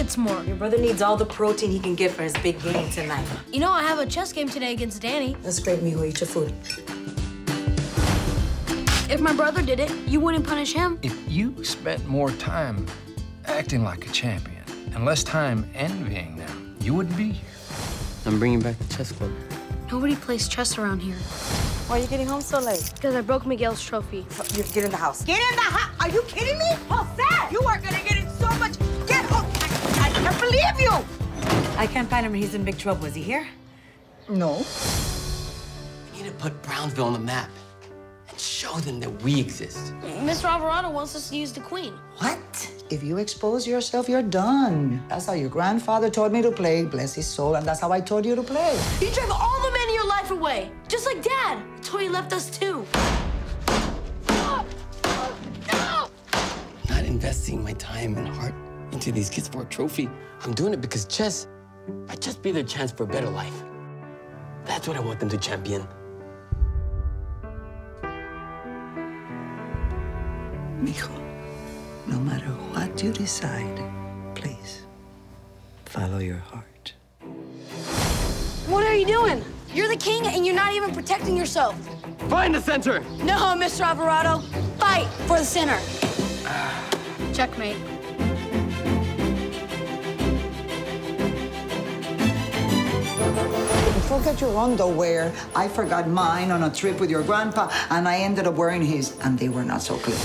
nuggets more. Your brother needs all the protein he can get for his big game tonight. You know, I have a chess game today against Danny. That's great, Mijo. Eat your food. If my brother did it, you wouldn't punish him. If you spent more time acting like a champion and less time envying them, you wouldn't be here. I'm bringing back the chess club. Nobody plays chess around here. Why are you getting home so late? Because I broke Miguel's trophy. You get in the house. Get in the house? Are you kidding me? Jose! You are gonna get in so much. Get home. I can't believe you. I can't find him. He's in big trouble. Is he here? No. We need to put Brownsville on the map and show them that we exist. Mr. Alvarado wants us to use the queen. What? If you expose yourself, you're done. That's how your grandfather told me to play, bless his soul, and that's how I told you to play. You drive all the men in your life away, just like Dad. That's why he left us too. Not investing my time and heart into these kids for a trophy. I'm doing it because chess might just be their chance for a better life. That's what I want them to champion. Mijo. No matter what you decide, please, follow your heart. What are you doing? You're the king, and you're not even protecting yourself. Find the center! No, Mr. Alvarado. Fight for the center. Checkmate. Forget your underwear. I forgot mine on a trip with your grandpa, and I ended up wearing his, and they were not so clean.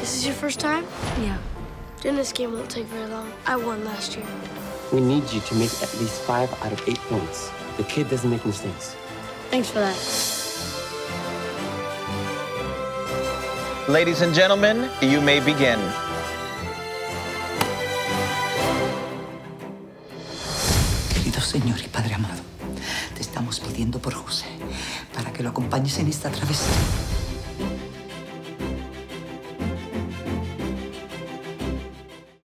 This is your first time? Yeah. Then this game won't take very long. I won last year. We need you to make at least 5 out of 8 points. The kid doesn't make mistakes. Thanks for that. Ladies and gentlemen, you may begin. Queridos señor y padre amado, te estamos pidiendo por José para que lo acompañes en esta travesía.